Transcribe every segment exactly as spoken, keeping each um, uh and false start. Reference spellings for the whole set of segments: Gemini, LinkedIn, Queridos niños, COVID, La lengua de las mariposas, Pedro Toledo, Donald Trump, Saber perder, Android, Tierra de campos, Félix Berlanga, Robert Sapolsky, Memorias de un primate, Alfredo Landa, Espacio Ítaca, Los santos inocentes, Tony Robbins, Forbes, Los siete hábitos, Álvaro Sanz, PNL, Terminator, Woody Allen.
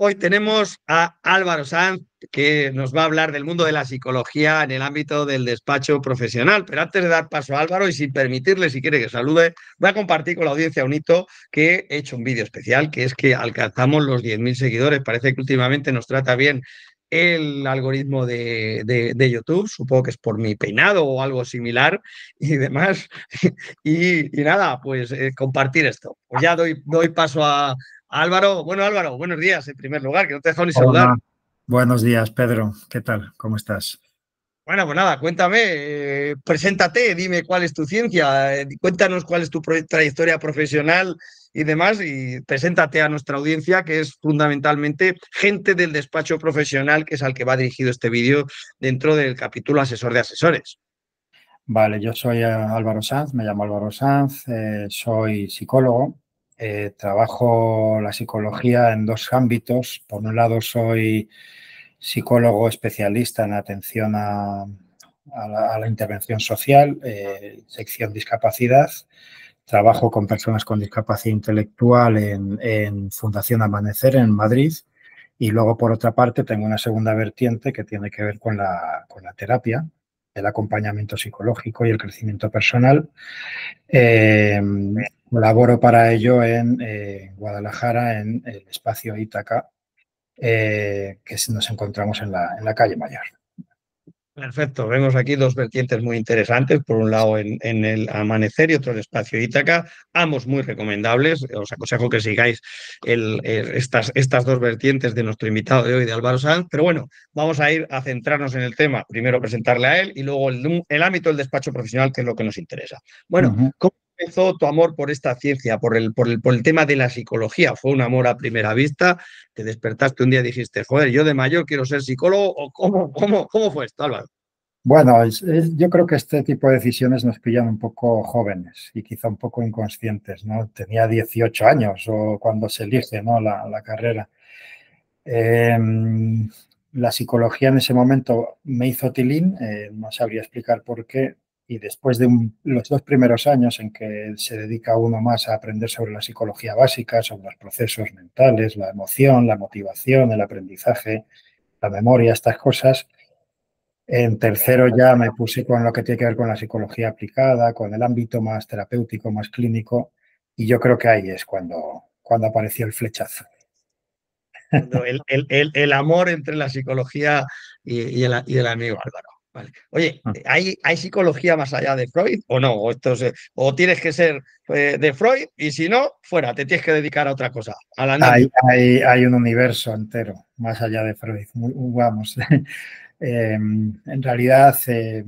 Hoy tenemos a Álvaro Sanz, que nos va a hablar del mundo de la psicología en el ámbito del despacho profesional. Pero antes de dar paso a Álvaro, y sin permitirle, si quiere que salude, voy a compartir con la audiencia un hito que he hecho un vídeo especial, que es que alcanzamos los diez mil seguidores. Parece que últimamente nos trata bien el algoritmo de, de, de YouTube, supongo que es por mi peinado o algo similar y demás. Y, y nada, pues eh, compartir esto. Pues ya doy, doy paso a, a Álvaro. Bueno, Álvaro, buenos días en primer lugar, que no te he dejado ni saludar. Buenos días, Pedro. ¿Qué tal? ¿Cómo estás? Bueno, pues nada, cuéntame, eh, preséntate, dime cuál es tu ciencia, eh, cuéntanos cuál es tu trayectoria profesional y demás, y preséntate a nuestra audiencia, que es fundamentalmente gente del despacho profesional, que es al que va dirigido este vídeo dentro del capítulo asesor de asesores. Vale, yo soy Álvaro Sanz, me llamo Álvaro Sanz, eh, soy psicólogo, eh, trabajo la psicología en dos ámbitos. Por un lado, soy psicólogo especialista en atención a, a, la, a la intervención social, eh, sección discapacidad. Trabajo con personas con discapacidad intelectual en, en Fundación Amanecer, en Madrid. Y luego, por otra parte, tengo una segunda vertiente que tiene que ver con la, con la terapia, el acompañamiento psicológico y el crecimiento personal. Eh, colaboro para ello en eh, Guadalajara, en el Espacio Ítaca, eh, que nos encontramos en la, en la calle Mayor. Perfecto, vemos aquí dos vertientes muy interesantes, por un lado en, en el Amanecer y otro en el Espacio Ítaca, ambos muy recomendables. Os aconsejo que sigáis el, el, estas, estas dos vertientes de nuestro invitado de hoy, de Álvaro Sanz, pero bueno, vamos a ir a centrarnos en el tema, primero presentarle a él y luego el, el ámbito del despacho profesional, que es lo que nos interesa. Bueno, uh-huh. ¿cómo empezó tu amor por esta ciencia, por el, por, el, por el tema de la psicología? ¿Fue un amor a primera vista? ¿Te despertaste un día y dijiste, joder, yo de mayor quiero ser psicólogo? ¿O cómo, cómo, cómo fue esto, Álvaro? Bueno, es, es, yo creo que este tipo de decisiones nos pillan un poco jóvenes y quizá un poco inconscientes, ¿no? Tenía dieciocho años o cuando se elige, ¿no?, la, la carrera. Eh, la psicología en ese momento me hizo tilín, eh, no sabría explicar por qué. Y después de un, los dos primeros años en que se dedica uno más a aprender sobre la psicología básica, sobre los procesos mentales, la emoción, la motivación, el aprendizaje, la memoria, estas cosas, en tercero ya me puse con lo que tiene que ver con la psicología aplicada, con el ámbito más terapéutico, más clínico, y yo creo que ahí es cuando, cuando apareció el flechazo. El, el, el, el amor entre la psicología y, y, el, y el amigo Álvaro. Vale. Oye, ¿hay, ¿hay psicología más allá de Freud o no? O, esto es, o tienes que ser eh, de Freud y si no, fuera, te tienes que dedicar a otra cosa. A la hay, hay, hay un universo entero más allá de Freud. Vamos, eh, en realidad eh,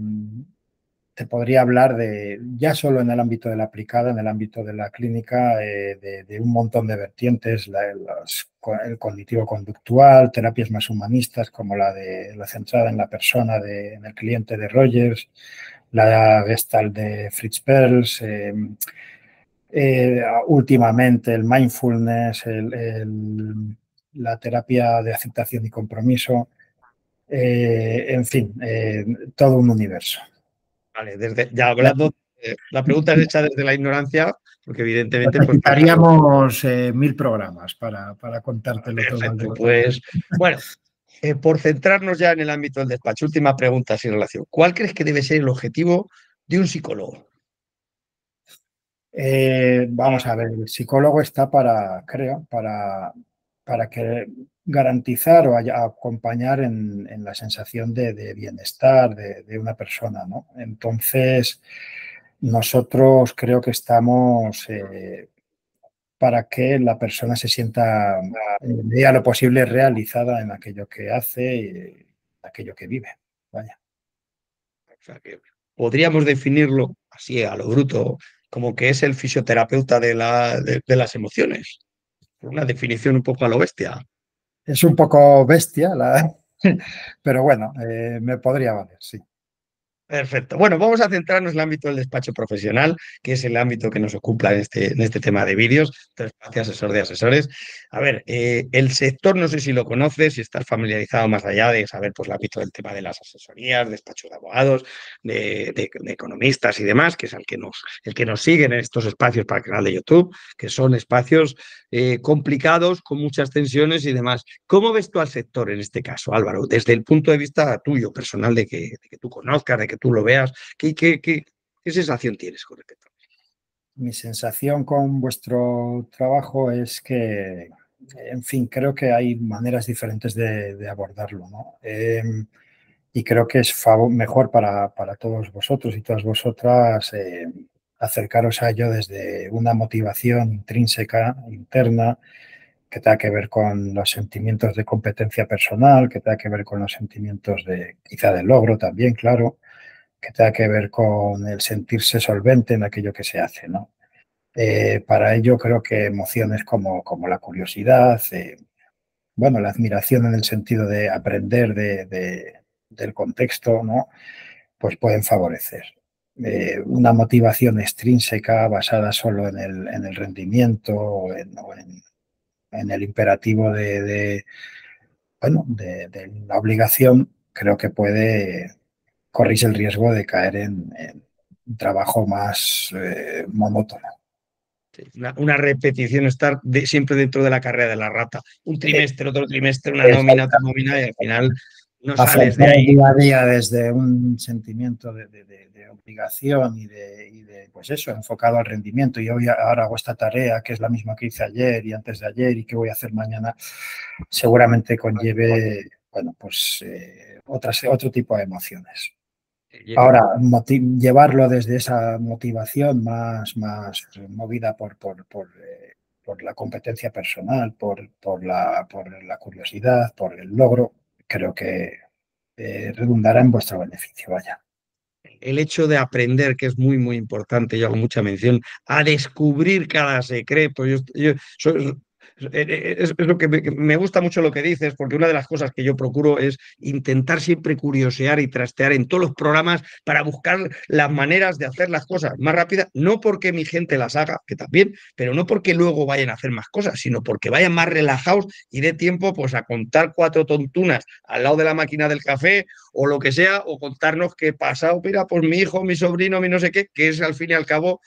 te podría hablar de, ya solo en el ámbito de la aplicada, en el ámbito de la clínica, eh, de, de un montón de vertientes, la, los, el cognitivo-conductual, terapias más humanistas como la de la centrada en la persona, de, en el cliente de Rogers, la Gestalt de Fritz Perls, eh, eh, últimamente el mindfulness, el, el, la terapia de aceptación y compromiso, eh, en fin, eh, todo un universo. Vale, desde, ya hablando, eh, la pregunta es hecha desde la ignorancia, porque evidentemente... Haríamos eh, mil programas para, para contártelo todo. Pues, bueno, eh, por centrarnos ya en el ámbito del despacho, última pregunta sin relación. ¿Cuál crees que debe ser el objetivo de un psicólogo? Eh, vamos a ver, el psicólogo está para, creo, para, para que... garantizar o acompañar en, en la sensación de, de bienestar de, de una persona, ¿no? Entonces, nosotros creo que estamos eh, para que la persona se sienta, en la medida de lo posible, realizada en aquello que hace y en aquello que vive. Vaya. O sea que podríamos definirlo así, a lo bruto, como que es el fisioterapeuta de, la, de, de las emociones. Una definición un poco a lo bestia. Es un poco bestia, la... pero bueno, eh, me podría valer, sí. Perfecto. Bueno, vamos a centrarnos en el ámbito del despacho profesional, que es el ámbito que nos ocupa en este, en este tema de vídeos, espacio asesor de asesores. A ver, eh, el sector, no sé si lo conoces, si estás familiarizado más allá de saber pues, el ámbito del tema de las asesorías, despachos de abogados, de, de, de economistas y demás, que es el que nos, el que nos siguen en estos espacios para el canal de YouTube, que son espacios eh, complicados, con muchas tensiones y demás. ¿Cómo ves tú al sector en este caso, Álvaro? Desde el punto de vista tuyo, personal, de que, de que tú conozcas, de que tú lo veas, ¿qué, qué, qué, qué sensación tienes con respecto a eso? Mi sensación con vuestro trabajo es que, en fin, creo que hay maneras diferentes de, de abordarlo, ¿no? Eh, y creo que es mejor para, para todos vosotros y todas vosotras eh, acercaros a ello desde una motivación intrínseca, interna, que tenga que ver con los sentimientos de competencia personal, que tenga que ver con los sentimientos de quizá de logro también, claro, que tenga que ver con el sentirse solvente en aquello que se hace, ¿no? Eh, para ello creo que emociones como, como la curiosidad, eh, bueno, la admiración en el sentido de aprender de, de, del contexto, ¿no? Pues pueden favorecer. Eh, una motivación extrínseca basada solo en el, en el rendimiento o en, o en, en el imperativo de, de, bueno, de, de la obligación, creo que puede... corrís el riesgo de caer en, en un trabajo más eh, monótono. Sí, una, una repetición, estar de, siempre dentro de la carrera de la rata. Un trimestre, otro trimestre, una nómina, otra nómina y al final no sales de ahí. Día a día desde un sentimiento de, de, de, de obligación y de, y de, pues eso, enfocado al rendimiento. Y hoy ahora hago esta tarea que es la misma que hice ayer y antes de ayer y que voy a hacer mañana, seguramente conlleve, bueno, pues eh, otras, otro tipo de emociones. Ahora, llevarlo desde esa motivación más, más movida por, por, por, eh, por la competencia personal, por, por, la, por la curiosidad, por el logro, creo que eh, redundará en vuestro beneficio, vaya. El hecho de aprender, que es muy, muy importante, yo hago mucha mención, a descubrir cada secreto. Yo, yo soy... Es, es lo que me, me gusta mucho lo que dices, porque una de las cosas que yo procuro es intentar siempre curiosear y trastear en todos los programas para buscar las maneras de hacer las cosas más rápidas, no porque mi gente las haga, que también, pero no porque luego vayan a hacer más cosas, sino porque vayan más relajados y dé tiempo pues a contar cuatro tontunas al lado de la máquina del café o lo que sea, o contarnos qué pasado, mira, pues mi hijo, mi sobrino, mi no sé qué, que es al fin y al cabo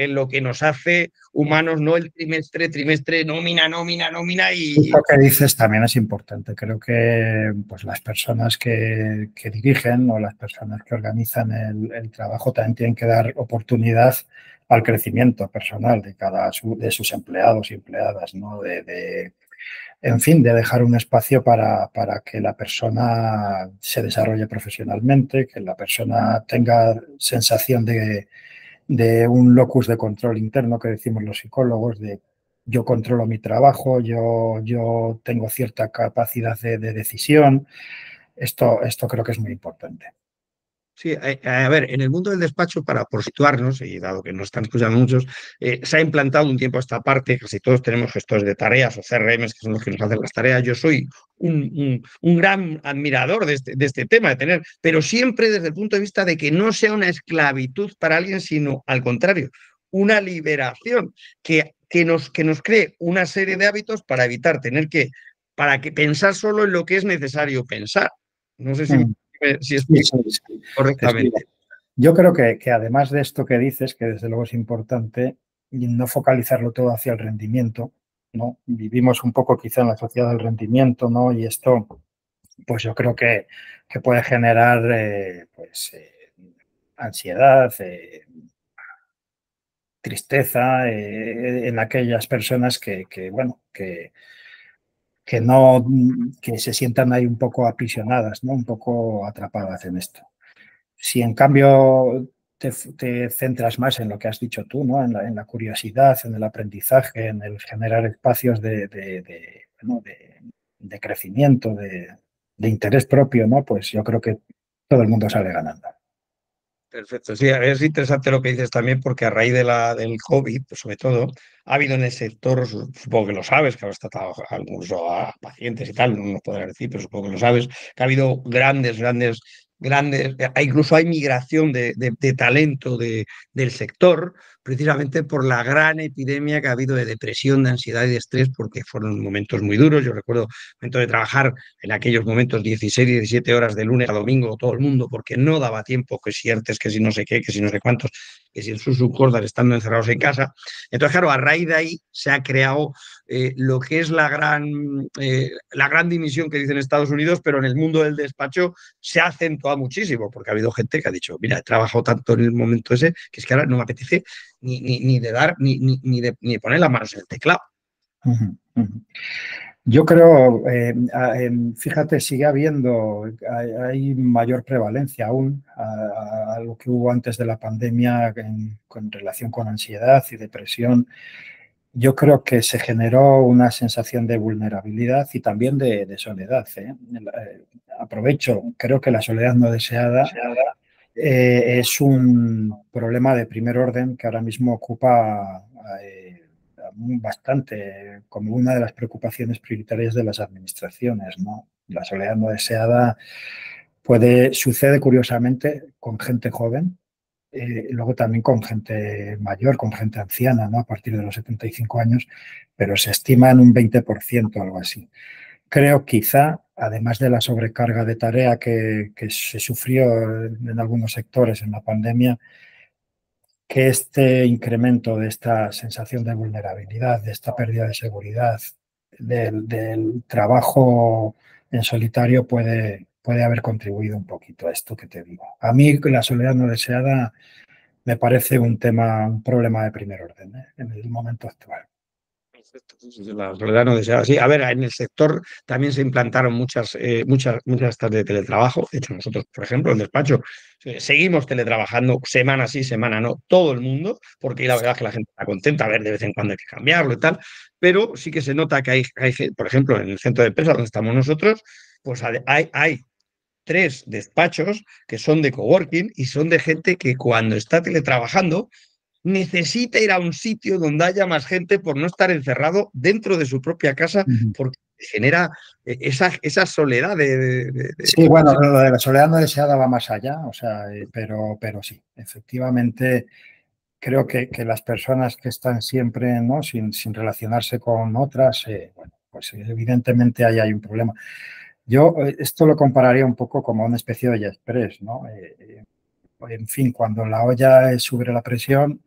en lo que nos hace humanos, no el trimestre, trimestre, nómina, nómina, nómina y... Lo que dices también es importante. Creo que pues, las personas que, que dirigen o las personas que organizan el, el trabajo también tienen que dar oportunidad al crecimiento personal de cada de sus empleados y empleadas, ¿no? De, de, en fin, de dejar un espacio para, para que la persona se desarrolle profesionalmente, que la persona tenga sensación de... de un locus de control interno que decimos los psicólogos, de yo controlo mi trabajo, yo, yo tengo cierta capacidad de, de decisión. Esto, esto creo que es muy importante. Sí, a, a ver, en el mundo del despacho, para por situarnos, y dado que nos están escuchando muchos, eh, se ha implantado un tiempo a esta parte, casi todos tenemos gestores de tareas o C R Ms que son los que nos hacen las tareas. Yo soy un, un, un gran admirador de este, de este tema, de tener, pero siempre desde el punto de vista de que no sea una esclavitud para alguien, sino al contrario, una liberación que, que, nos, que nos cree una serie de hábitos para evitar tener que, para que pensar solo en lo que es necesario pensar. No sé si... Mm. Si explico correctamente. Yo creo que, que además de esto que dices, que desde luego es importante, no focalizarlo todo hacia el rendimiento, ¿no? Vivimos un poco quizá en la sociedad del rendimiento, ¿no? Y esto, pues yo creo que, que puede generar eh, pues, eh, ansiedad, eh, tristeza eh, en aquellas personas que, que bueno, que... que no que se sientan ahí un poco aprisionadas, ¿no? Un poco atrapadas en esto. Si en cambio te, te centras más en lo que has dicho tú, ¿no? En la, en la curiosidad, en el aprendizaje, en el generar espacios de, de, de, bueno, de, de crecimiento, de, de interés propio, ¿no? Pues yo creo que todo el mundo sale ganando. Perfecto. Sí, es interesante lo que dices también porque a raíz de la, del COVID, pues sobre todo, ha habido en el sector, supongo que lo sabes, que has tratado a algunos a pacientes y tal, no nos podrás decir, pero supongo que lo sabes, que ha habido grandes, grandes grandes, incluso hay migración de, de, de talento de, del sector, precisamente por la gran epidemia que ha habido de depresión, de ansiedad y de estrés, porque fueron momentos muy duros. Yo recuerdo el momento de trabajar en aquellos momentos dieciséis, diecisiete horas de lunes a domingo, todo el mundo, porque no daba tiempo, que si artes, que si no sé qué, que si no sé cuántos, que si en sus subcordas, estando encerrados en casa. Entonces, claro, a raíz de ahí se ha creado eh, lo que es la gran, eh, la gran dimisión que dicen Estados Unidos, pero en el mundo del despacho se ha acentuado muchísimo, porque ha habido gente que ha dicho, mira, he trabajado tanto en el momento ese, que es que ahora no me apetece ni, ni, ni de dar, ni, ni, ni, de, ni de poner las manos en el teclado. Uh-huh, uh-huh. Yo creo, eh, fíjate, sigue habiendo, hay mayor prevalencia aún a, a lo que hubo antes de la pandemia en, en relación con ansiedad y depresión. Yo creo que se generó una sensación de vulnerabilidad y también de, de soledad, ¿eh? Aprovecho, creo que la soledad no deseada eh, es un problema de primer orden que ahora mismo ocupa eh, bastante, como una de las preocupaciones prioritarias de las administraciones, ¿no? La soledad no deseada puede, sucede curiosamente con gente joven, eh, y luego también con gente mayor, con gente anciana, ¿no? A partir de los setenta y cinco años, pero se estima en un veinte por ciento o algo así. Creo quizá, además de la sobrecarga de tarea que, que se sufrió en algunos sectores en la pandemia, que este incremento de esta sensación de vulnerabilidad, de esta pérdida de seguridad, del, del trabajo en solitario puede, puede haber contribuido un poquito a esto que te digo. A mí la soledad no deseada me parece un tema, un problema de primer orden, ¿eh? En el momento actual. La soledad no deseada, sí. A ver, en el sector también se implantaron muchas, eh, muchas, muchas tasas de teletrabajo. De hecho, nosotros, por ejemplo, en el despacho, eh, seguimos teletrabajando semana sí, semana no, todo el mundo, porque la verdad es que la gente está contenta, a ver, de vez en cuando hay que cambiarlo y tal, pero sí que se nota que hay, hay por ejemplo, en el centro de empresa donde estamos nosotros, pues hay, hay tres despachos que son de coworking y son de gente que cuando está teletrabajando necesita ir a un sitio donde haya más gente por no estar encerrado dentro de su propia casa, porque genera esa, esa soledad de, de, de... Sí, bueno, lo de la soledad no deseada va más allá, o sea, pero, pero sí, efectivamente creo que, que las personas que están siempre, ¿no?, sin, sin relacionarse con otras, eh, bueno, pues evidentemente ahí hay un problema. Yo esto lo compararía un poco como una especie de olla express, ¿no? Eh, en fin, cuando la olla sube la presión,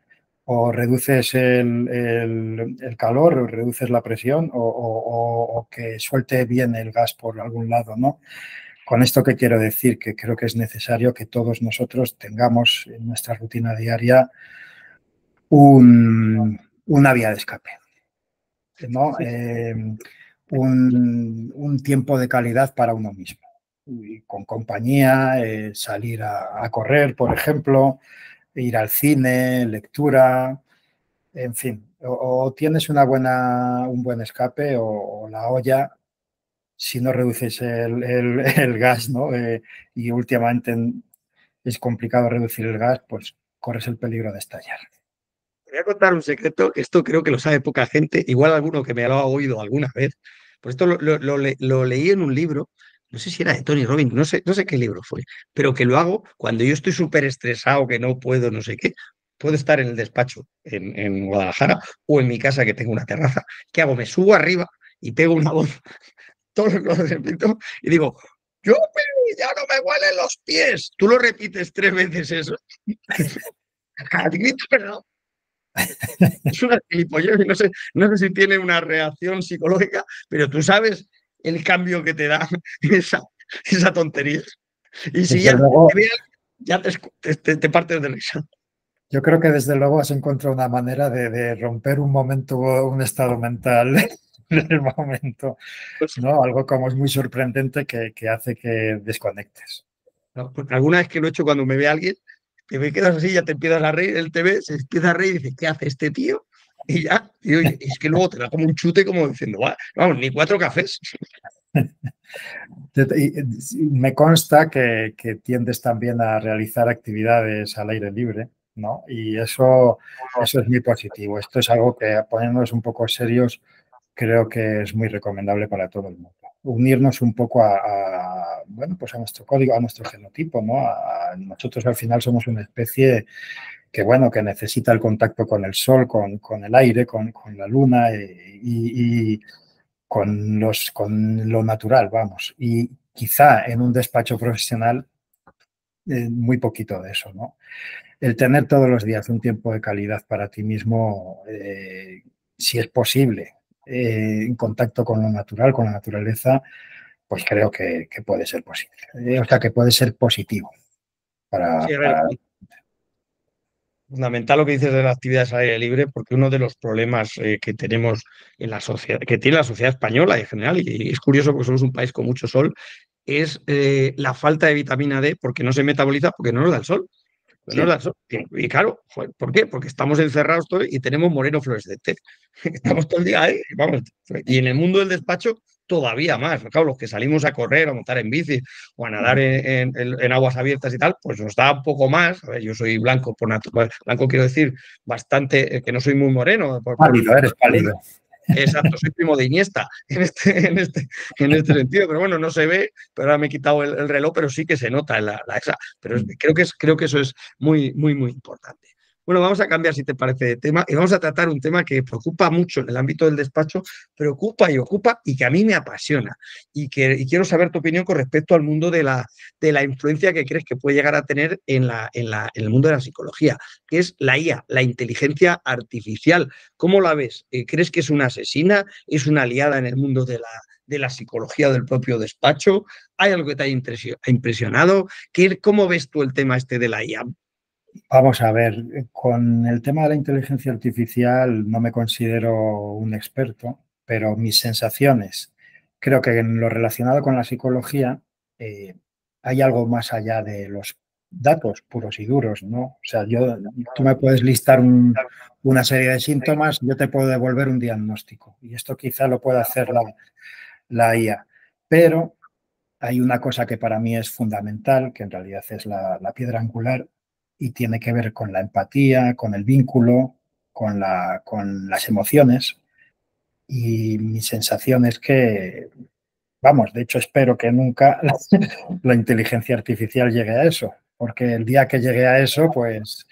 o reduces el, el, el calor, o reduces la presión, o, o, o que suelte bien el gas por algún lado, ¿no? Con esto que quiero decir, que creo que es necesario que todos nosotros tengamos en nuestra rutina diaria un, una vía de escape, ¿no? Eh, un, un tiempo de calidad para uno mismo. Y con compañía, eh, salir a, a correr, por ejemplo, ir al cine, lectura, en fin, o, o tienes una buena, un buen escape o, o la olla, si no reduces el, el, el gas, ¿no? Eh, y últimamente es complicado reducir el gas, pues corres el peligro de estallar. Te voy a contar un secreto, esto creo que lo sabe poca gente, igual alguno que me lo ha oído alguna vez, por esto lo, lo, lo, le, lo leí en un libro. No sé si era de Tony Robbins, no sé, no sé qué libro fue, pero que lo hago cuando yo estoy súper estresado, que no puedo, no sé qué. Puedo estar en el despacho en, en Guadalajara o en mi casa que tengo una terraza. ¿Qué hago? Me subo arriba y pego una voz, todos los repito, y digo, yo ya no me huelen los pies. Tú lo repites tres veces eso. Perdón. Es una gilipollez, no sé, no sé si tiene una reacción psicológica, pero tú sabes el cambio que te da esa, esa tontería. Y si desde ya luego, te veas, ya te, te, te partes de risa. Yo creo que desde luego has encontrado una manera de, de romper un momento, un estado mental del momento, ¿no? Algo como es muy sorprendente que, que hace que desconectes. No, porque alguna vez que lo he hecho cuando me ve alguien, que me quedas así, ya te empiezas a reír, él te ve, se empieza a reír y dice, ¿qué hace este tío? Y ya, y oye, es que luego te da como un chute como diciendo, vamos, ni cuatro cafés. Me consta que, que tiendes también a realizar actividades al aire libre, ¿no? Y eso, eso es muy positivo. Esto es algo que, poniéndonos un poco serios, creo que es muy recomendable para todo el mundo. unirnos un poco a, a, bueno, pues a nuestro código, a nuestro genotipo, ¿no? A, a nosotros al final somos una especie que, bueno, que necesita el contacto con el sol, con, con el aire, con, con la luna y, y, y con, los, con lo natural, vamos. Y quizá en un despacho profesional eh, muy poquito de eso, ¿no? El tener todos los días un tiempo de calidad para ti mismo, eh, si es posible, Eh, en contacto con lo natural, con la naturaleza, pues creo que, que puede ser posible. Eh, o sea, que puede ser positivo. Para, sí, para... Fundamental lo que dices de las actividades al aire libre, porque uno de los problemas eh, que tenemos en la sociedad, que tiene la sociedad española en general, y, y es curioso porque somos un país con mucho sol, es eh, la falta de vitamina D, porque no se metaboliza, porque no nos da el sol. Sí. Y claro, ¿por qué? Porque estamos encerrados todos y tenemos moreno fluorescente. Estamos todo el día ahí, vamos. Y en el mundo del despacho todavía más. Claro, los que salimos a correr, a montar en bici o a nadar en, en, en aguas abiertas y tal, pues nos da un poco más. A ver, yo soy blanco por naturaleza. Blanco quiero decir bastante, eh, que no soy muy moreno. Por, pálido, por, eres pálido. Exacto, soy primo de Iniesta en este, en, este, en este sentido, pero bueno, no se ve, pero ahora me he quitado el, el reloj, pero sí que se nota la, la esa, pero es, creo, que es, creo que eso es muy, muy, muy importante. Bueno, vamos a cambiar, si te parece, de tema, y vamos a tratar un tema que preocupa mucho en el ámbito del despacho, preocupa y ocupa, y que a mí me apasiona, y, que, y quiero saber tu opinión con respecto al mundo de la, de la influencia que crees que puede llegar a tener en, la, en, la, en el mundo de la psicología, que es la I A, la inteligencia artificial. ¿Cómo la ves? ¿Crees que es una asesina? ¿Es una aliada en el mundo de la, de la psicología del propio despacho? ¿Hay algo que te haya impresionado? ¿Qué, ¿Cómo ves tú el tema este de la I A? Vamos a ver, con el tema de la inteligencia artificial no me considero un experto, pero mis sensaciones, creo que en lo relacionado con la psicología eh, hay algo más allá de los datos puros y duros, ¿no? O sea, yo, tú me puedes listar un, una serie de síntomas, yo te puedo devolver un diagnóstico y esto quizá lo pueda hacer la, la I A, pero hay una cosa que para mí es fundamental, que en realidad es la, la piedra angular, y tiene que ver con la empatía, con el vínculo, con, la, con las emociones. Y mi sensación es que, vamos, de hecho espero que nunca la, la inteligencia artificial llegue a eso, porque el día que llegue a eso, pues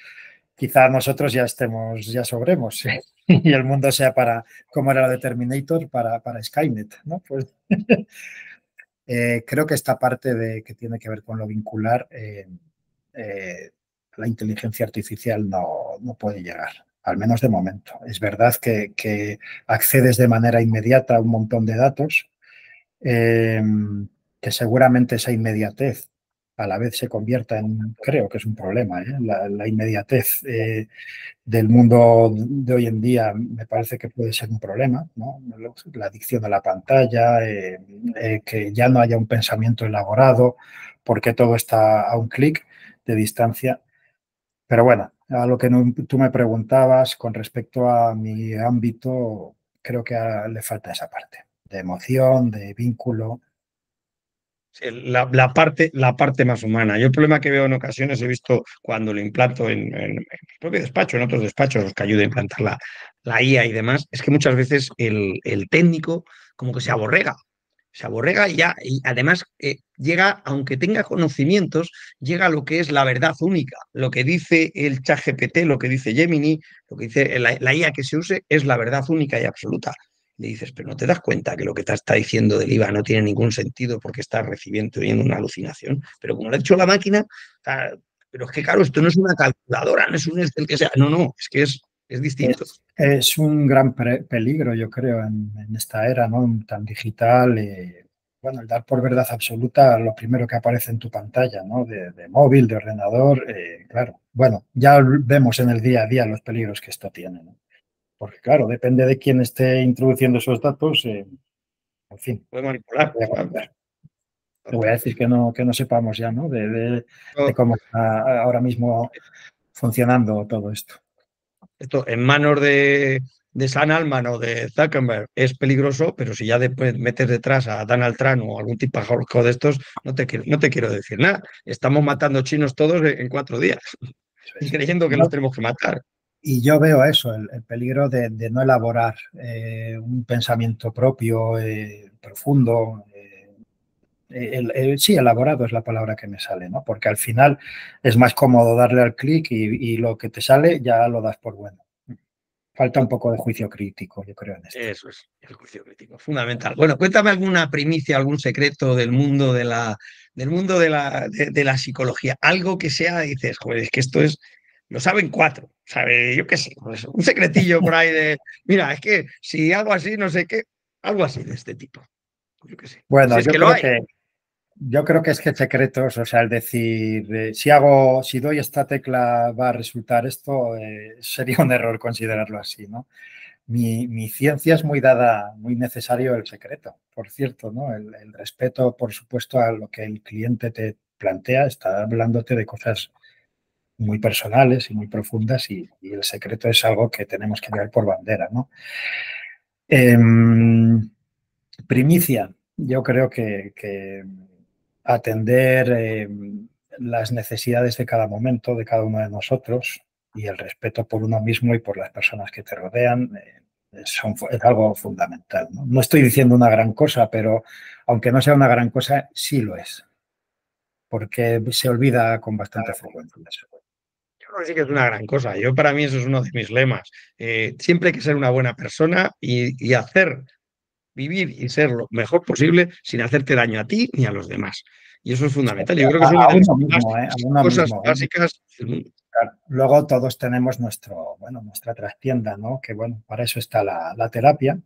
quizá nosotros ya estemos, ya sobremos, ¿sí? Y el mundo sea para, como era lo de Terminator, para, para Skynet, ¿no? Pues, eh, creo que esta parte de, que tiene que ver con lo vincular, eh, eh, la inteligencia artificial no, no puede llegar, al menos de momento. Es verdad que, que accedes de manera inmediata a un montón de datos, eh, que seguramente esa inmediatez a la vez se convierta en, creo que es un problema, ¿eh? la, la inmediatez eh, del mundo de hoy en día me parece que puede ser un problema, ¿no? La adicción a la pantalla, eh, eh, que ya no haya un pensamiento elaborado porque todo está a un clic de distancia. Pero bueno, a lo que tú me preguntabas con respecto a mi ámbito, creo que le falta esa parte de emoción, de vínculo. Sí, la, la, parte, la parte más humana. Yo el problema que veo en ocasiones, he visto cuando lo implanto en, en, en mi propio despacho, en otros despachos, los que ayuda a implantar la, la I A y demás, es que muchas veces el, el técnico como que se aborrega. Se aborrega y ya, y además eh, llega, aunque tenga conocimientos, llega a lo que es la verdad única. Lo que dice el ChatGPT, lo que dice Gemini, lo que dice la, la I A que se use es la verdad única y absoluta. Le dices, pero ¿no te das cuenta que lo que te está diciendo del I V A no tiene ningún sentido porque estás recibiendo una alucinación? Pero como lo ha hecho la máquina, ah, pero es que claro, esto no es una calculadora, no es un Excel que sea, no, no, es que es... Es distinto. Es, es un gran peligro, yo creo, en, en esta era, ¿no? Tan digital. Eh, bueno, el dar por verdad absoluta lo primero que aparece en tu pantalla, ¿no? De, de móvil, de ordenador, eh, claro. Bueno, ya vemos en el día a día los peligros que esto tiene, ¿no? Porque, claro, depende de quién esté introduciendo esos datos, eh, en fin. Puede manipular. Puede Te voy a decir que no, que no sepamos ya, ¿no? De, de, no. de cómo está ahora mismo funcionando todo esto. Esto en manos de, de San Alman o de Zuckerberg es peligroso, pero si ya después metes detrás a Donald Trump o algún tipo de estos, no te, no te quiero decir nada. Estamos matando chinos todos en cuatro días, y creyendo que los tenemos que matar. Y yo veo eso, el, el peligro de, de no elaborar eh, un pensamiento propio, eh, profundo, eh, El, el, sí, elaborado es la palabra que me sale, ¿no? Porque al final es más cómodo darle al clic y, y lo que te sale ya lo das por bueno. Falta un poco de juicio crítico, yo creo, en esto. Eso es, el juicio crítico, fundamental. Bueno, cuéntame alguna primicia, algún secreto del mundo de la, del mundo de la, de, de la psicología. Algo que sea, dices, joder, es que esto es, lo saben cuatro, sabe, yo qué sé, pues un secretillo por ahí de, mira, es que si algo así, no sé qué, algo así de este tipo. Yo qué sé. Bueno, si es yo que creo lo hay. Que... Yo creo que es que secretos, o sea, el decir, eh, si hago, si doy esta tecla va a resultar esto, eh, sería un error considerarlo así, ¿no? Mi, mi ciencia es muy dada, muy necesario el secreto, por cierto, ¿no? El, el respeto, por supuesto, a lo que el cliente te plantea, está hablándote de cosas muy personales y muy profundas y, y el secreto es algo que tenemos que llevar por bandera, ¿no? Eh, primicia, yo creo que... que atender eh, las necesidades de cada momento, de cada uno de nosotros y el respeto por uno mismo y por las personas que te rodean eh, son, es algo fundamental, ¿no? No estoy diciendo una gran cosa, pero aunque no sea una gran cosa, sí lo es. Porque se olvida con bastante frecuencia. Yo creo que sí que es una gran cosa. Yo para mí eso es uno de mis lemas. Eh, siempre hay que ser una buena persona y, y hacer... vivir y ser lo mejor posible sin hacerte daño a ti ni a los demás. Y eso es fundamental. Yo creo que es una de las cosas básicas. Claro. Luego todos tenemos nuestro, bueno, nuestra trastienda, ¿no? Que bueno, para eso está la, la terapia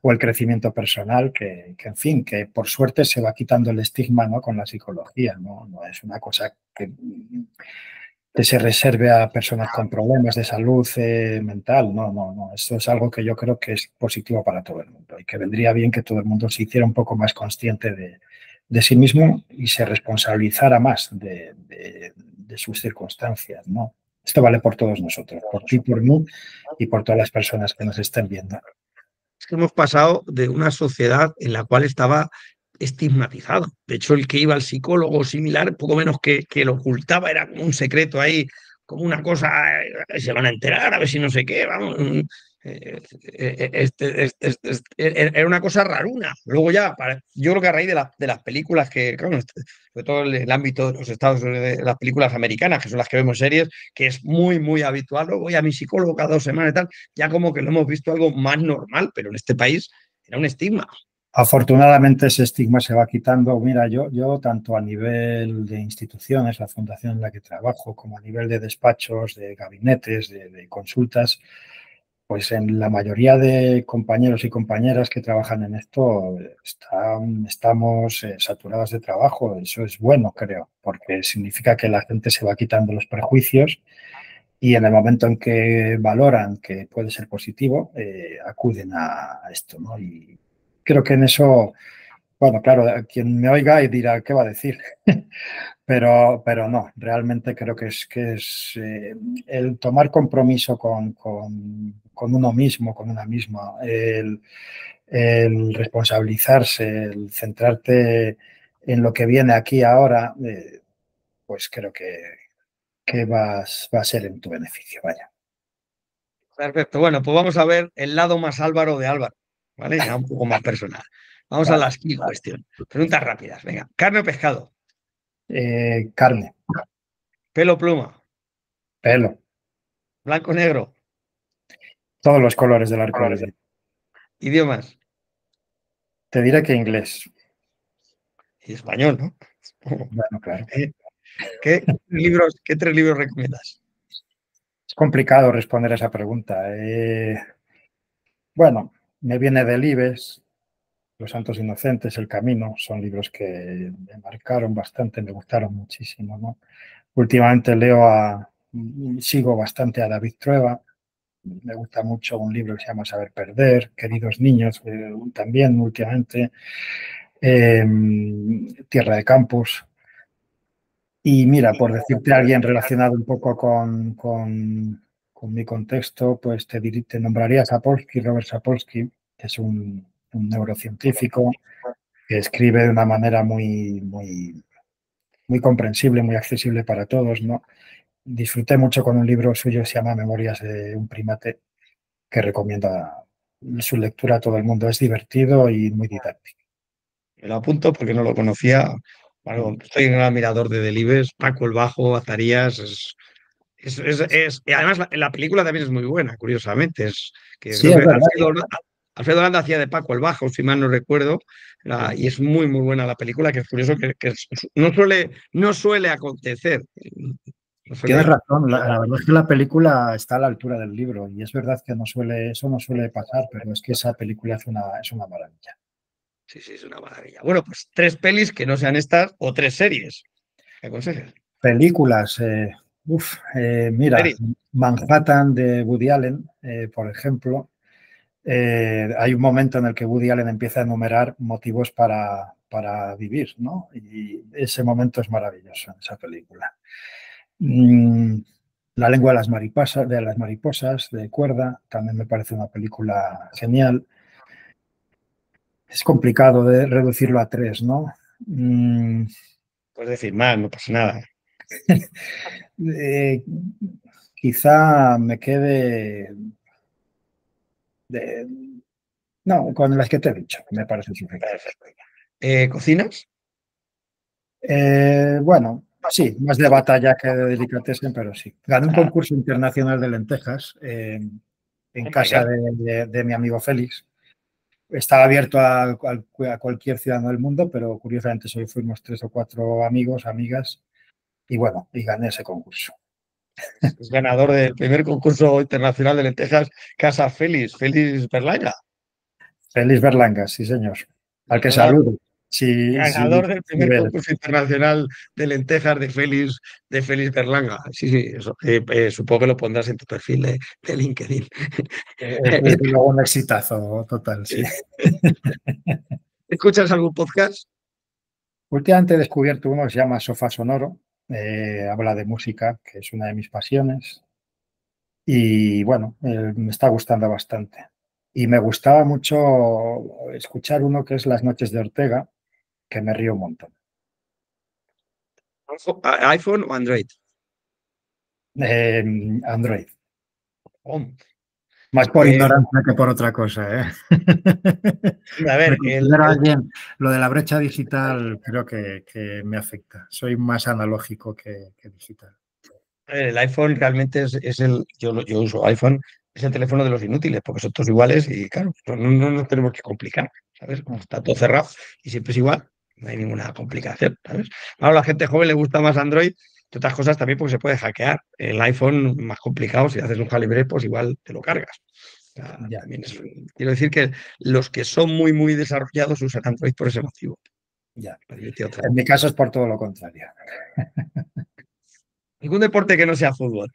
o el crecimiento personal, que, que en fin, que por suerte se va quitando el estigma, ¿no? Con la psicología, ¿no? No es una cosa que... que se reserve a personas con problemas de salud eh, mental. No, no, no. Esto es algo que yo creo que es positivo para todo el mundo y que vendría bien que todo el mundo se hiciera un poco más consciente de, de sí mismo y se responsabilizara más de, de, de sus circunstancias, ¿no? Esto vale por todos nosotros, por ti, por mí y por todas las personas que nos estén viendo. Es que hemos pasado de una sociedad en la cual estaba... estigmatizado. De hecho, el que iba al psicólogo similar, poco menos que, que lo ocultaba, era como un secreto ahí, como una cosa, se van a enterar, a ver si no sé qué, vamos. Este, este, este, este, era una cosa raruna. Luego ya, yo creo que a raíz de, la, de las películas que, claro, sobre todo en el ámbito de los Estados Unidos, las películas americanas, que son las que vemos series, que es muy, muy habitual, voy a mi psicólogo cada dos semanas y tal, ya como que lo hemos visto algo más normal, pero en este país era un estigma. Afortunadamente ese estigma se va quitando. Mira, yo, yo tanto a nivel de instituciones, la fundación en la que trabajo, como a nivel de despachos, de gabinetes, de, de consultas, pues en la mayoría de compañeros y compañeras que trabajan en esto están, estamos eh, saturados de trabajo. Eso es bueno, creo, porque significa que la gente se va quitando los prejuicios y en el momento en que valoran que puede ser positivo, eh, acuden a esto, ¿no? Y creo que en eso, bueno, claro, quien me oiga y dirá, ¿qué va a decir? pero, pero no, realmente creo que es, que es eh, el tomar compromiso con, con, con uno mismo, con una misma, el, el responsabilizarse, el centrarte en lo que viene aquí ahora, eh, pues creo que, que vas, va a ser en tu beneficio, vaya. Perfecto, bueno, pues vamos a ver el lado más Álvaro de Álvaro. ¿Vale? Ya un poco más personal. Vamos vale, a las vale. cuestión. Preguntas rápidas, venga. ¿Carne o pescado? Eh, carne. ¿Pelo o pluma? Pelo. ¿Blanco o negro? Todos los colores del arco iris. ¿Idiomas? Te diré que inglés. Y español, ¿no? Bueno, claro. ¿Eh? ¿Qué, libros, ¿Qué tres libros recomiendas? Es complicado responder a esa pregunta. Eh, bueno... Me viene Delibes, Los santos inocentes, El camino, son libros que me marcaron bastante, me gustaron muchísimo, ¿no? Últimamente leo a, sigo bastante a David Trueba, me gusta mucho un libro que se llama Saber perder, Queridos niños, eh, también últimamente, eh, Tierra de campos. Y mira, por decirte a alguien relacionado un poco con... con con mi contexto, pues te, dir, te nombraría a Sapolsky, Robert Sapolsky, que es un, un neurocientífico que escribe de una manera muy, muy, muy comprensible, muy accesible para todos, ¿no? Disfruté mucho con un libro suyo que se llama Memorias de un primate, que recomiendo su lectura a todo el mundo. Es divertido y muy didáctico. Me lo apunto porque no lo conocía. Bueno, estoy en el admirador de Delibes, Paco el Bajo, Azarías. Es, es, es, es, además, la, la película también es muy buena, curiosamente. Es, que sí, es que Alfredo, Alfredo Landa hacía de Paco el Bajo, si mal no recuerdo, la, y es muy, muy buena la película, que es curioso que, que no, suele, no suele acontecer. No suele... Tienes razón, la, la verdad es que la película está a la altura del libro, y es verdad que no suele, eso no suele pasar, pero es que esa película es una, es una maravilla. Sí, sí, es una maravilla. Bueno, pues tres pelis que no sean estas o tres series. ¿Qué aconsejas? Películas. Eh, uf, eh, mira, ¿Series? Manhattan de Woody Allen, eh, por ejemplo. Eh, hay un momento en el que Woody Allen empieza a enumerar motivos para, para vivir, ¿no? Y ese momento es maravilloso en esa película. Mm, La lengua de las mariposas, de las mariposas, de Cuerda, también me parece una película genial. Es complicado de reducirlo a tres, ¿no? Mm. Puedes decir más, no pasa nada. eh, quizá me quede... De... No, con las que te he dicho, me parece suficiente. Eh, ¿Cocinas? Eh, bueno, sí, más de batalla que de delicatessen, pero sí. Gané un concurso internacional de lentejas eh, en casa de, de, de mi amigo Félix. Estaba abierto a, a cualquier ciudadano del mundo, pero curiosamente solo fuimos tres o cuatro amigos, amigas, y bueno, y gané ese concurso. Es ganador del primer concurso internacional de lentejas, Casa Félix, Félix Berlanga. Félix Berlanga, sí señor, al que saludo. Sí, ganador sí, del primer nivel. Concurso internacional de lentejas de Félix, de Félix Berlanga. Sí, sí, eso, eh, eh, supongo que lo pondrás en tu perfil de, de LinkedIn. Es luego un exitazo total, sí. ¿Escuchas algún podcast? Últimamente he descubierto uno que se llama Sofá Sonoro. Eh, habla de música, que es una de mis pasiones. Y bueno, eh, me está gustando bastante. Y me gustaba mucho escuchar uno que es Las Noches de Ortega, que me río un montón. ¿iPhone o Android? Eh, Android. Oh. Más por eh, ignorancia que por otra cosa, ¿eh? A ver, el, alguien, lo de la brecha digital creo que, que me afecta. Soy más analógico que, que digital. El iPhone realmente es, es el... Yo, yo uso iPhone, es el teléfono de los inútiles, porque son todos iguales y, claro, no nos no tenemos que complicar, ¿sabes? Como está todo cerrado y siempre es igual, no hay ninguna complicación, ¿sabes? Ahora, a la gente joven le gusta más Android, y otras cosas también porque se puede hackear. El iPhone, más complicado, si haces un jalibre, pues igual te lo cargas. O sea, ya. También es, quiero decir que los que son muy, muy desarrollados usan Android por ese motivo. Ya. En mi caso es por todo lo contrario. ¿Ningún deporte que no sea fútbol?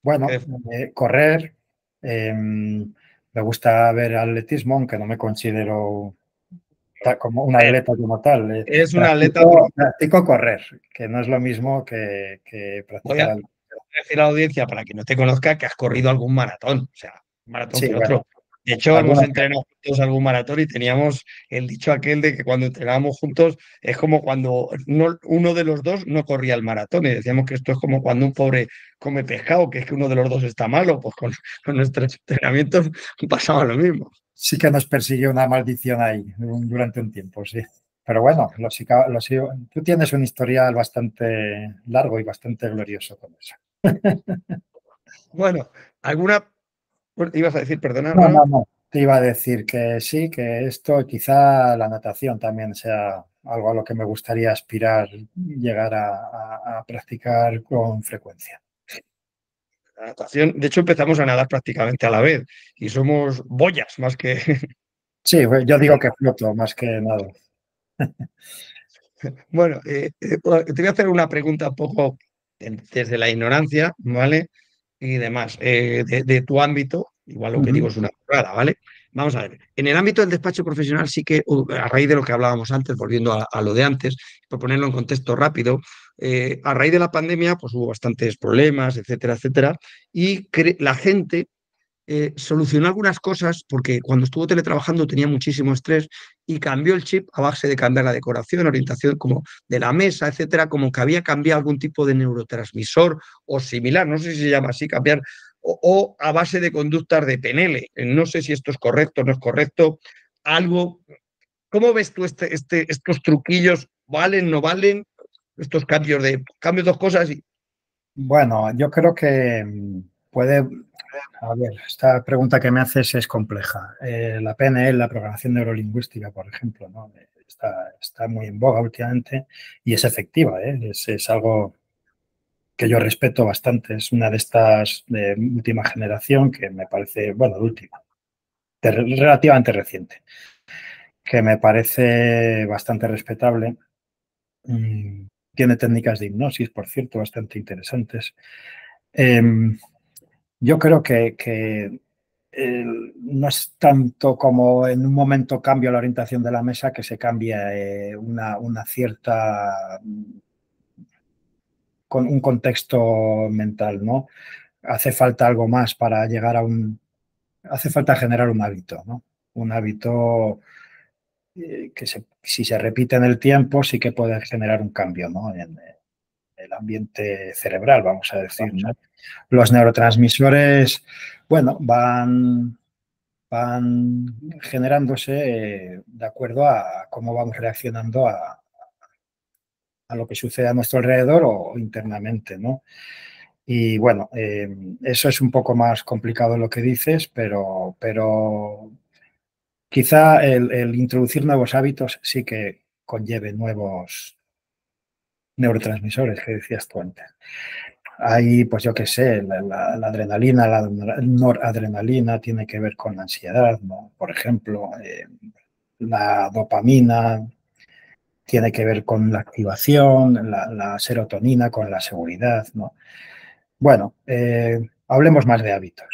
Bueno, eh, correr. Eh, me gusta ver atletismo, aunque no me considero... como una atleta como tal. Es una atleta... Practico correr, que no es lo mismo que, que practicar... Voy a, voy a decir a la audiencia, para quien no te conozca, que has corrido algún maratón, o sea, un maratón sí, que bueno, otro. De hecho, hemos entrenado juntos algún maratón y teníamos el dicho aquel de que cuando entrenábamos juntos es como cuando no, uno de los dos no corría el maratón, y decíamos que esto es como cuando un pobre come pescado, que es que uno de los dos está malo, pues con, con nuestros entrenamientos pasaba lo mismo. Sí que nos persiguió una maldición ahí durante un tiempo, sí. Pero bueno, lo, lo, tú tienes un historial bastante largo y bastante glorioso con eso. Bueno, ¿alguna...? ¿Ibas a decir, perdona? No, no, no. Te iba a decir que sí, que esto quizá la natación también sea algo a lo que me gustaría aspirar, llegar a, a, a practicar con frecuencia. La natación, de hecho empezamos a nadar prácticamente a la vez y somos boyas más que... Sí, yo digo que floto más que nado. Bueno, eh, eh, te voy a hacer una pregunta un poco desde la ignorancia, ¿vale? Y demás, eh, de, de tu ámbito, igual lo que digo es una burrada, ¿vale? Vamos a ver, en el ámbito del despacho profesional sí que, a raíz de lo que hablábamos antes, volviendo a, a lo de antes, por ponerlo en contexto rápido, eh, a raíz de la pandemia pues hubo bastantes problemas, etcétera, etcétera, y la gente eh, solucionó algunas cosas porque cuando estuvo teletrabajando tenía muchísimo estrés y cambió el chip a base de cambiar la decoración, orientación como de la mesa, etcétera, como que había cambiado algún tipo de neurotransmisor o similar, no sé si se llama así, cambiar... o a base de conductas de P N L. No sé si esto es correcto o no es correcto. Algo ¿Cómo ves tú este, este, estos truquillos? ¿Valen, no valen? Estos cambios de... cambios dos cosas y... Bueno, yo creo que puede... A ver, esta pregunta que me haces es compleja. Eh, la P N L, la programación neurolingüística, por ejemplo, ¿no? está, está muy en boga últimamente y es efectiva, ¿eh? es, es algo que yo respeto bastante. Es una de estas de última generación que me parece, bueno, de última, de, relativamente reciente, que me parece bastante respetable. Tiene técnicas de hipnosis, por cierto, bastante interesantes. Eh, yo creo que, que eh, no es tanto como en un momento cambio la orientación de la mesa que se cambia eh, una, una cierta... con un contexto mental, ¿no? Hace falta algo más para llegar a un... Hace falta generar un hábito, ¿no? Un hábito... que se, si se repite en el tiempo sí que puede generar un cambio, ¿no? En el ambiente cerebral, vamos a decir, ¿no? Los neurotransmisores, bueno, van, van generándose de acuerdo a cómo vamos reaccionando a, a lo que sucede a nuestro alrededor o internamente, ¿no? Y bueno, eh, eso es un poco más complicado lo que dices, pero... pero quizá el, el introducir nuevos hábitos sí que conlleve nuevos neurotransmisores, que decías tú antes. Ahí, pues yo qué sé, la, la, la adrenalina, la noradrenalina tiene que ver con la ansiedad, ¿no? Por ejemplo, eh, la dopamina tiene que ver con la activación, la, la serotonina con la seguridad, ¿no? Bueno, eh, hablemos más de hábitos.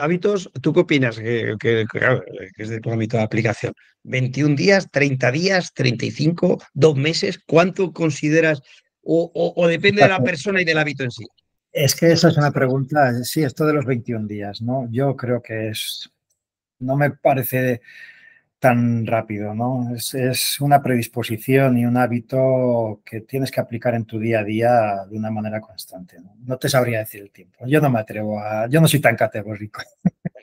Hábitos, ¿tú qué opinas? Que, que, que es de tu ámbito de aplicación. ¿veintiún días, treinta días, treinta y cinco, dos meses? ¿Cuánto consideras? O, o, o depende de la persona y del hábito en sí. Es que esa es una pregunta, sí, esto de los veintiún días, ¿no? Yo creo que es, no me parece tan rápido, ¿no? Es, es una predisposición y un hábito que tienes que aplicar en tu día a día de una manera constante, ¿no? No te sabría decir el tiempo. Yo no me atrevo a... Yo no soy tan categórico.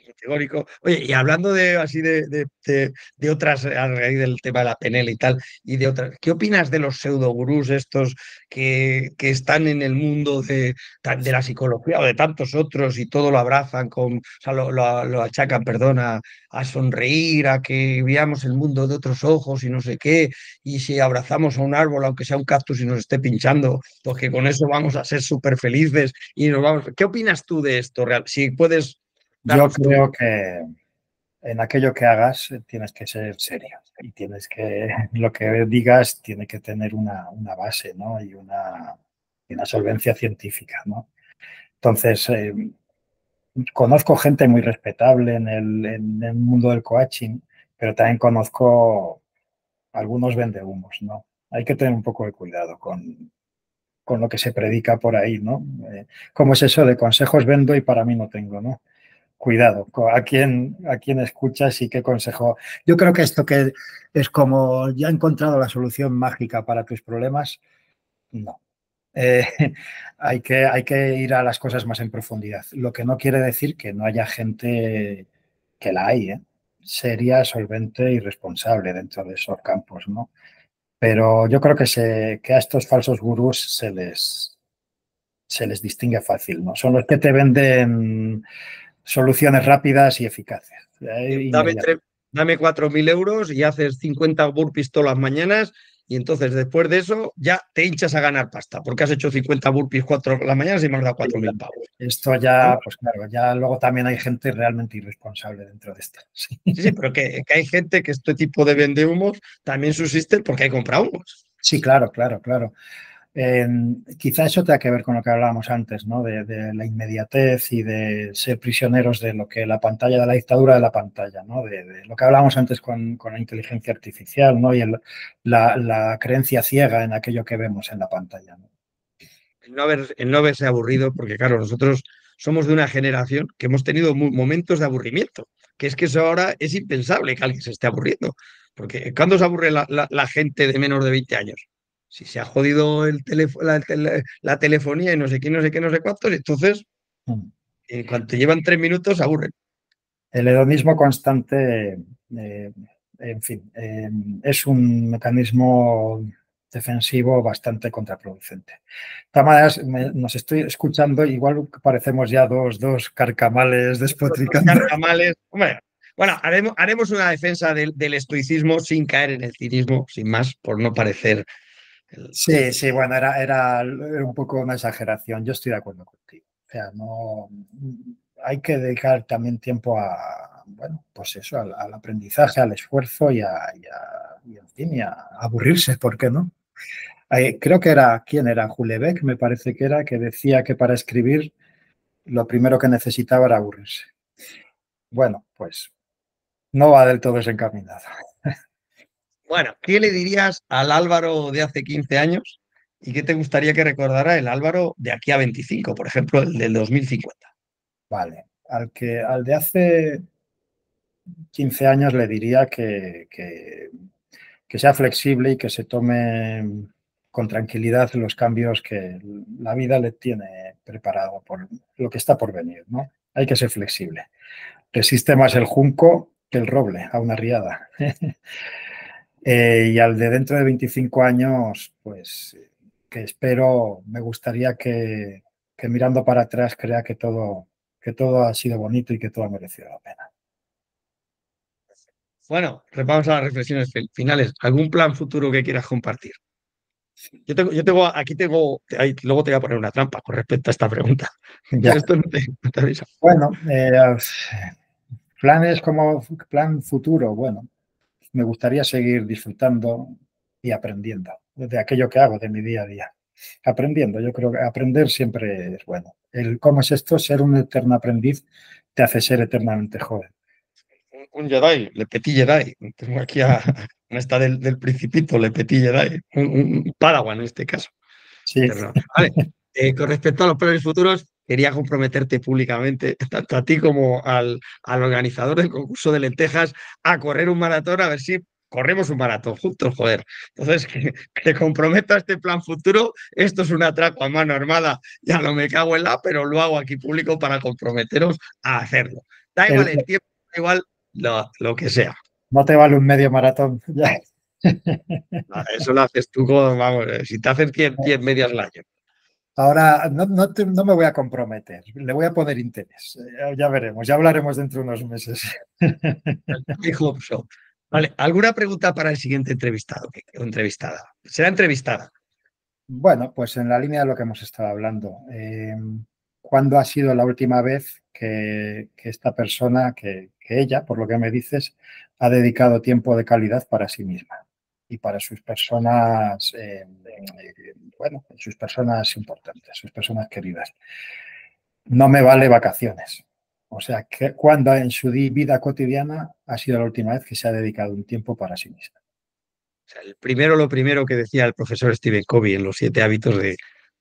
Categórico. Oye, y hablando de así de, de, de, de otras, a raíz del tema de la P N L y tal, y de otras, ¿qué opinas de los pseudogurús estos que, que están en el mundo de, de la psicología o de tantos otros y todo lo abrazan con... O sea, lo, lo, lo achacan, perdón, a, a sonreír, a que veamos el mundo de otros ojos y no sé qué, y si abrazamos a un árbol, aunque sea un cactus y nos esté pinchando, pues que con eso vamos a ser súper felices y nos vamos... ¿Qué opinas tú de esto, Real? Si puedes... Yo creo que en aquello que hagas tienes que ser serio y tienes que, lo que digas tiene que tener una, una base, ¿no? Y una, una solvencia científica, ¿no? Entonces, eh, conozco gente muy respetable en el, en el mundo del coaching, pero también conozco algunos vendehumos, ¿no? Hay que tener un poco de cuidado con, con lo que se predica por ahí, ¿no? Eh, ¿Cómo es eso de consejos vendo y para mí no tengo, ¿no? Cuidado, a quien, a quien escuchas y qué consejo. Yo creo que esto que es como ya he encontrado la solución mágica para tus problemas, no. Eh, hay que, hay que ir a las cosas más en profundidad. Lo que no quiere decir que no haya gente, que la hay, ¿eh? Seria, solvente y responsable dentro de esos campos, ¿no? Pero yo creo que, se, que a estos falsos gurús se les, se les distingue fácil, ¿no? Son los que te venden... soluciones rápidas y eficaces. Eh, dame, dame cuatro mil euros y haces cincuenta burpees todas las mañanas y entonces después de eso ya te hinchas a ganar pasta porque has hecho cincuenta burpees cuatro las mañanas y me has dado cuatro mil pavos. Esto ya, pues claro, ya luego también hay gente realmente irresponsable dentro de esto. Sí, sí, sí, pero que, que hay gente que este tipo de vendehumos también subsisten porque hay comprahumos. Sí, claro, claro, claro. Eh, quizá eso tenga que ver con lo que hablábamos antes, ¿no? De, de la inmediatez y de ser prisioneros de lo que la pantalla, de la dictadura de la pantalla, ¿no? De, de lo que hablábamos antes con, con la inteligencia artificial, ¿no? Y el, la, la creencia ciega en aquello que vemos en la pantalla, ¿no? El no haber, el no haberse aburrido, porque claro, nosotros somos de una generación que hemos tenido momentos de aburrimiento, que es que eso ahora es impensable que alguien se esté aburriendo, porque ¿cuándo se aburre la, la, la gente de menos de veinte años? Si se ha jodido el telefo la, tele la telefonía y no sé qué, no sé qué, no sé cuántos, entonces, en cuanto llevan tres minutos, aburren. El hedonismo constante eh, en fin, eh, es un mecanismo defensivo bastante contraproducente. De todas maneras, me, nos estoy escuchando, igual parecemos ya dos, dos carcamales despotricando. Dos carcamales. Bueno, bueno haremos, haremos una defensa del, del estoicismo sin caer en el cinismo, sin más, por no parecer... El... Sí, sí, bueno, era, era, era un poco una exageración. Yo estoy de acuerdo contigo. O sea, no... Hay que dedicar también tiempo a, bueno, pues eso, al, al aprendizaje, al esfuerzo y a, y a, y en fin, y a aburrirse, ¿por qué no? Eh, creo que era, ¿quién era? Julebeck, me parece que era, que decía que para escribir lo primero que necesitaba era aburrirse. Bueno, pues no va del todo desencaminado. Bueno, ¿qué le dirías al Álvaro de hace quince años y qué te gustaría que recordara el Álvaro de aquí a veinticinco, por ejemplo, el del dos mil cincuenta? Vale, al que al de hace quince años le diría que, que, que sea flexible y que se tome con tranquilidad los cambios que la vida le tiene preparado por lo que está por venir, ¿no? Hay que ser flexible. Resiste más el junco que el roble a una riada. eh, y al de dentro de veinticinco años, pues que espero, me gustaría que, que mirando para atrás crea que todo... que todo ha sido bonito y que todo ha merecido la pena. Bueno, vamos a las reflexiones finales. ¿Algún plan futuro que quieras compartir? Yo tengo, yo tengo aquí tengo, ahí, luego te voy a poner una trampa con respecto a esta pregunta. Ya. Esto no te, no te avisa. Bueno, eh, planes como plan futuro, bueno, me gustaría seguir disfrutando y aprendiendo de aquello que hago, de mi día a día. Aprendiendo, yo creo que aprender siempre es bueno. El cómo es esto, ser un eterno aprendiz te hace ser eternamente joven. Un Jedi, le petit Jedi. Tengo aquí a esta del, del Principito, le petit Jedi, un, un Padawan en este caso. Sí. Vale. Eh, con respecto a los planes futuros, quería comprometerte públicamente, tanto a ti como al, al organizador del concurso de lentejas, a correr un maratón, a ver si corremos un maratón juntos, joder. Entonces, que te comprometo a este plan futuro. Esto es un atraco a mano armada. Ya no me cago en la, pero lo hago aquí público para comprometeros a hacerlo. Da igual el, el tiempo, da igual lo, lo que sea. No te vale un medio maratón. Ya. No, eso lo haces tú, vamos, si te haces diez medias al año. Ahora, no, no, te, no me voy a comprometer, le voy a poner interés. Ya veremos, ya hablaremos dentro de unos meses. I hope so. Vale, ¿alguna pregunta para el siguiente entrevistado o entrevistada? ¿Será entrevistada? Bueno, pues en la línea de lo que hemos estado hablando. Eh, ¿Cuándo ha sido la última vez que, que esta persona, que, que ella, por lo que me dices, ha dedicado tiempo de calidad para sí misma y para sus personas, eh, bueno, sus personas importantes, sus personas queridas? No me vale vacaciones. O sea, ¿cuándo en su vida cotidiana ha sido la última vez que se ha dedicado un tiempo para sí misma? O sea, el primero, lo primero que decía el profesor Stephen Covey en Los siete hábitos, de,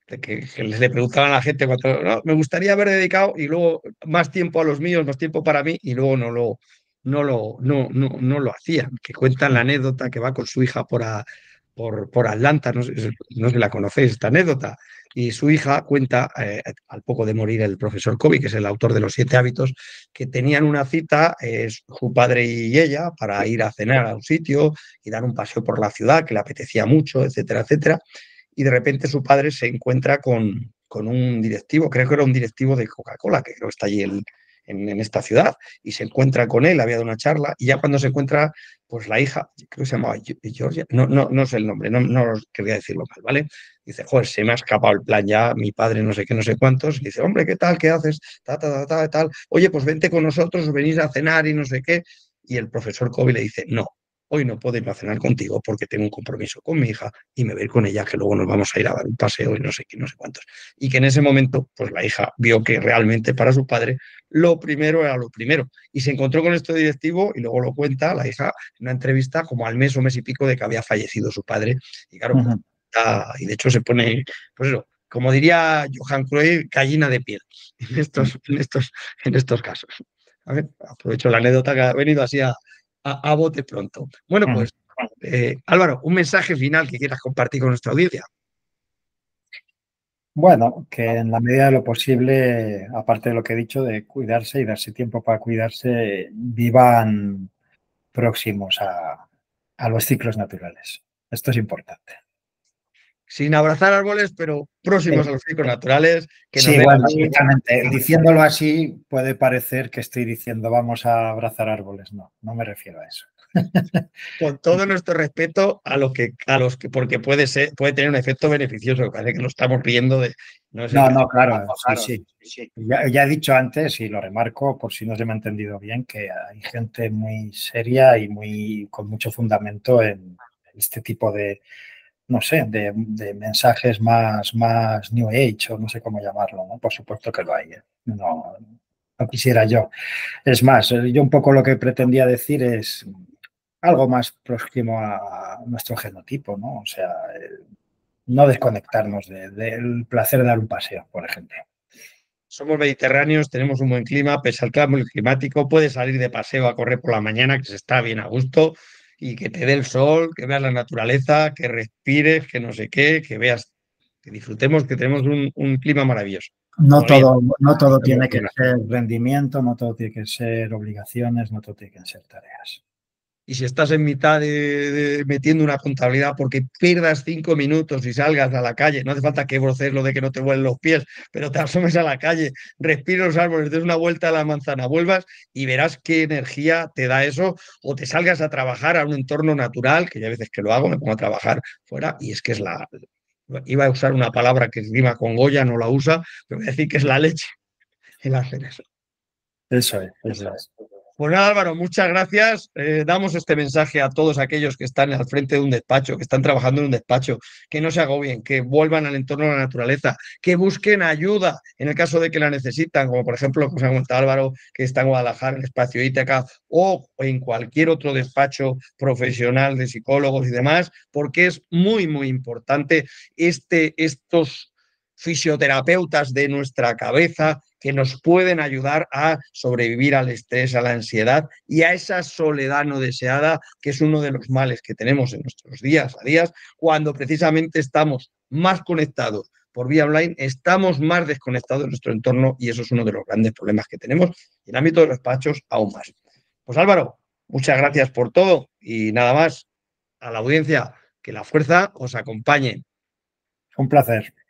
de que, que les le preguntaban a la gente, cuando, no, me gustaría haber dedicado y luego más tiempo a los míos, más tiempo para mí, y luego no lo, no lo, no, no, no lo hacían. Que cuentan la anécdota que va con su hija por, a, por, por Atlanta, no sé, no sé si la conocéis esta anécdota. Y su hija cuenta, eh, al poco de morir el profesor Covey, que es el autor de Los siete hábitos, que tenían una cita, eh, su padre y ella, para ir a cenar a un sitio y dar un paseo por la ciudad, que le apetecía mucho, etcétera, etcétera. Y de repente su padre se encuentra con, con un directivo, creo que era un directivo de Coca-Cola, que creo que está allí en, en, en esta ciudad, y se encuentra con él, había dado una charla, y ya cuando se encuentra, pues la hija, creo que se llamaba Georgia, no, no, no sé el nombre, no, no quería decirlo mal, ¿vale? Dice, joder, se me ha escapado el plan ya, mi padre no sé qué, no sé cuántos. Y dice, hombre, ¿qué tal? ¿Qué haces? Ta, ta, ta, ta, tal. Oye, pues vente con nosotros, venís a cenar y no sé qué. Y el profesor Covey le dice, no, hoy no puedo ir a cenar contigo porque tengo un compromiso con mi hija y me voy a ir con ella, que luego nos vamos a ir a dar un paseo y no sé qué, no sé cuántos. Y que en ese momento, pues la hija vio que realmente para su padre lo primero era lo primero. Y se encontró con este directivo y luego lo cuenta la hija en una entrevista como al mes o mes y pico de que había fallecido su padre. Y claro, uh-huh. Y de hecho se pone, pues eso, como diría Johan Cruyff, gallina de piel en estos, en estos, en estos casos. A ver, aprovecho la anécdota que ha venido así a, a, a bote pronto. Bueno, pues eh, Álvaro, un mensaje final que quieras compartir con nuestra audiencia. Bueno, que en la medida de lo posible, aparte de lo que he dicho, de cuidarse y darse tiempo para cuidarse, vivan próximos a, a los ciclos naturales. Esto es importante. Sin abrazar árboles, pero próximos sí. a los ciclos naturales. Que sí, nos bueno, exactamente. Diciéndolo así puede parecer que estoy diciendo vamos a abrazar árboles. No, no me refiero a eso. Con todo nuestro respeto a los que, a los que porque puede ser, puede tener un efecto beneficioso, parece que lo estamos riendo de. No, no, no, claro, sí, sí. Sí. Ya, ya he dicho antes, y lo remarco por si no se me ha entendido bien, que hay gente muy seria y muy con mucho fundamento en este tipo de, no sé, de, de mensajes más, más New Age o no sé cómo llamarlo, ¿no? Por supuesto que lo hay, ¿eh? No, no quisiera yo. Es más, yo un poco lo que pretendía decir es algo más próximo a nuestro genotipo, ¿no? O sea, no desconectarnos de, del placer de dar un paseo, por ejemplo. Somos mediterráneos, tenemos un buen clima, pese al cambio climático, puedes salir de paseo a correr por la mañana, que se está bien a gusto, y que te dé el sol, que veas la naturaleza, que respires, que no sé qué, que veas, que disfrutemos, que tenemos un, un clima maravilloso. No todo, no todo tiene que ser rendimiento, no todo tiene que ser obligaciones, no todo tiene que ser tareas. Y si estás en mitad de, de metiendo una contabilidad porque pierdas cinco minutos y salgas a la calle, no hace falta que broces lo de que no te vuelen los pies, pero te asomes a la calle, respires los árboles, des una vuelta a la manzana, vuelvas y verás qué energía te da eso, o te salgas a trabajar a un entorno natural, que ya a veces que lo hago, me pongo a trabajar fuera, y es que es la... Iba a usar una palabra que rima con Goya, no la usa, pero voy a decir que es la leche el hacer eso. Eso es, eso es. Pues nada, Álvaro, muchas gracias. Eh, damos este mensaje a todos aquellos que están al frente de un despacho, que están trabajando en un despacho, que no se agobien, que vuelvan al entorno de la naturaleza, que busquen ayuda en el caso de que la necesitan, como por ejemplo, como se ha comentado Álvaro, que está en Guadalajara, en el Espacio Ítaca, o en cualquier otro despacho profesional de psicólogos y demás, porque es muy, muy importante este, estos fisioterapeutas de nuestra cabeza, que nos pueden ayudar a sobrevivir al estrés, a la ansiedad y a esa soledad no deseada, que es uno de los males que tenemos en nuestros días a días, cuando precisamente estamos más conectados por vía online, estamos más desconectados de nuestro entorno y eso es uno de los grandes problemas que tenemos y en el ámbito de los despachos aún más. Pues Álvaro, muchas gracias por todo y nada más, a la audiencia, que la fuerza os acompañe. Un placer.